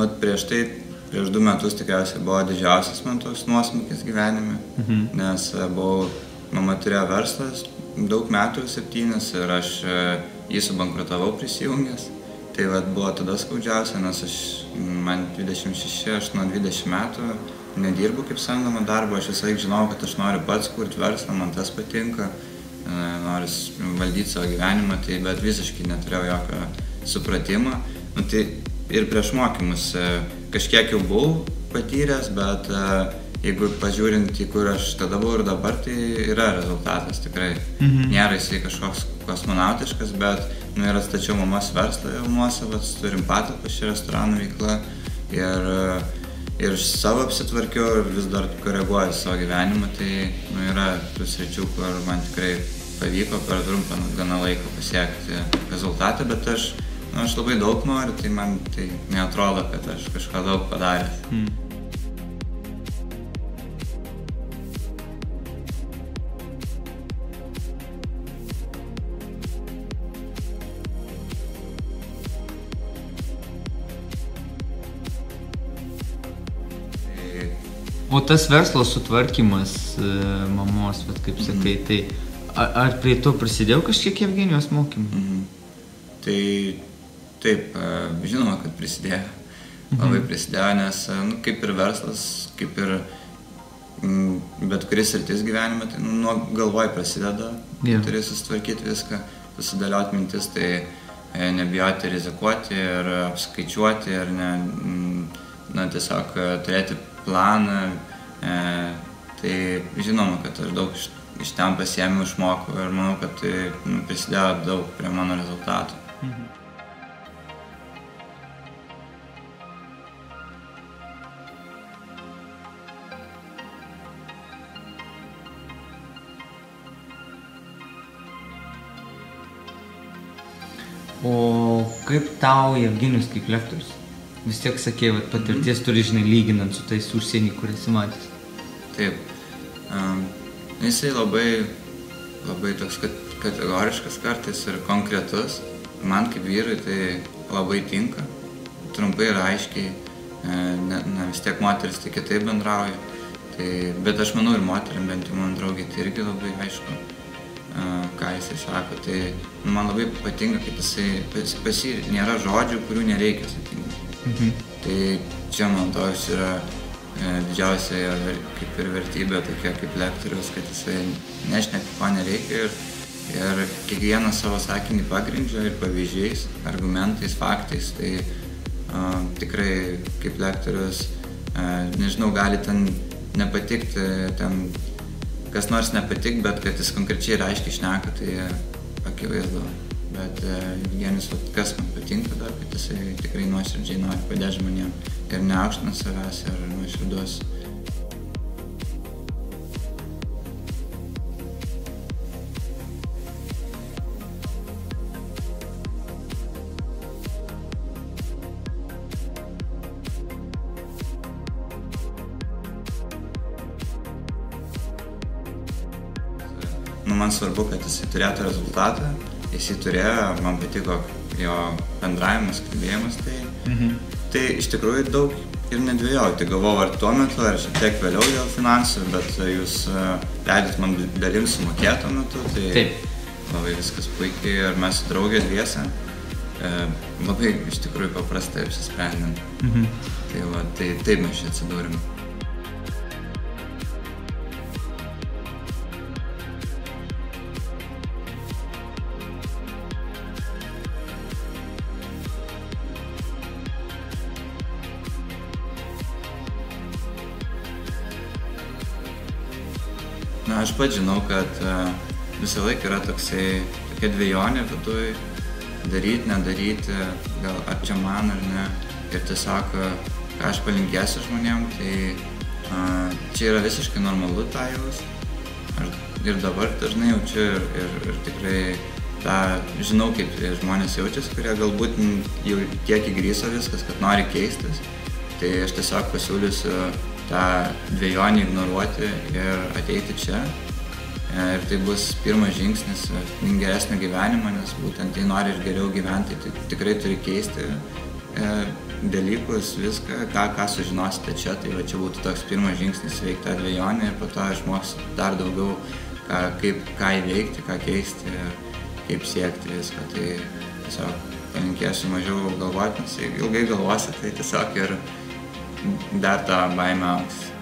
vat prieš tai, prieš 2 metus tikriausiai buvo didžiausias man toks nuosmukis gyvenime, nes mama turėjo verslas daug metų, 7, ir aš jį subankrutavau prisijungęs. Tai vat buvo tada skaudžiausia, nes man 26, aš nuo 20 metų nedirbu kaip samdomą darbą, aš visai žinau, kad aš noriu pats kurti verslą, man tas patinka, noriu valdyti savo gyvenimą, tai bet visiškai neturėjau jokio supratimo. Nu, tai ir prieš mokymus kažkiek jau buvau patyręs, bet jeigu pažiūrint, į kur aš tada buvau ir dabar, tai yra rezultatas tikrai. Nėra jisai kažkoks kosmonautiškas, bet nu, ir atstačiau mamos verslą jau nuosavą, turim patalpas šį restoranų veiklą ir savo apsitvarkiau ir vis dar koreguoju savo gyvenimą, tai nu, yra tų sričių, kur man tikrai pavyko per trumpą gana laiką pasiekti rezultatą, bet aš labai daug noriu, tai man tai neatrodo, kad aš kažką daug padaręs. O tas verslo sutvarkymas mamos, kaip sakai, tai ar prie to prisidėjo kažkiek Jevgenijos mokymai? Tai taip, žinoma, kad prisidėjo. Labai prisidėjo, nes kaip ir verslas, kaip ir bet kuris sritis gyvenime, tai nuo galvoj prasideda, turi susitvarkyti viską, susidėlioti mintis, tai nebijoti rizikuoti ir apskaičiuoti ir tiesiog turėti planą, tai žinoma, kad aš daug iš ten pasiėmiau, išmokau ir manau, kad tai prisidėjo daug prie mano rezultatų. O kaip tau Jevgenijus kaip lektorius? Vis tiek sakė, kad patirties turi, žinai, lyginant su tais užsienį, kur esi matęs. Taip. Jisai labai toks kategoriškas kartais ir konkretus. Man kaip vyrui tai labai tinka. Trumpai ir aiškiai. Vis tiek moteris tai kitaip bendrauja. Bet aš manau ir moterim, bent jau man draugiai, tai irgi labai aišku, ką jisai sako. Tai man labai patinka, kad jisai pasirinka. Nėra žodžių, kurių nereikia sakyti. Tai čia man toks yra didžiausia kaip ir vertybė, tokia kaip lektorius, kad jisai nešneka, ko nereikia ir kiekvieną savo sakinį pagrindžia ir pavyzdžiais, argumentais, faktais, tai tikrai kaip lektorius, nežinau, gali ten nepatikti, ten kas nors nepatikti, bet kad jis konkrečiai ir aiškiai šneka, tai akivaizdu. Bet Jevgenijus, kas man patinka dar, kad jisai tikrai nuoširdžiai nori padėti žmonėm ir neaukština savęs, ir nuoširdus. Man svarbu, kad jisai turėtų rezultatą. Jis jį turėjo, man patiko jo bendravimas, kalbėjimas, tai iš tikrųjų daug ir nedvėjau, tai galvojau ar tuo metu, ar šiek tiek vėliau dėl finansų, bet jūs leidot man dalim sumokėti tuo metu, tai labai viskas puikiai ir mes su draugė dviese, labai iš tikrųjų paprastai apsisprendėm, tai va, tai taip mes čia atsidūrim. Aš pats žinau, kad visą laiką yra tokia dvejonė viduj, daryti, nedaryti, gal ar čia man ar ne. Ir tiesiog, ką aš palinkėsiu žmonėm, tai čia yra visiškai normalu tą jaus. Ir dabar dažnai jaučiu ir tikrai tą žinau, kaip žmonės jaučiasi, kurie galbūt jau tiek įgryso viskas, kad nori keistis. Tai aš tiesiog pasiūlysiu tą dvejonį ignoruoti ir ateiti čia. Ir tai bus pirmas žingsnis geresnio gyvenimo, nes būtent jei nori ir geriau gyventi, tai tikrai turi keisti dalykus, viską, ką sužinosite čia, tai va, čia būtų toks pirmas žingsnis veikti tą dvejonę ir po to išmoksiu dar daugiau, ką įveikti, ką keisti ir kaip siekti viską. Tai tiesiog palinkėsiu mažiau galvoti, nes jeigu ilgai galvosi, tai tiesiog ir dar tą baimę augs.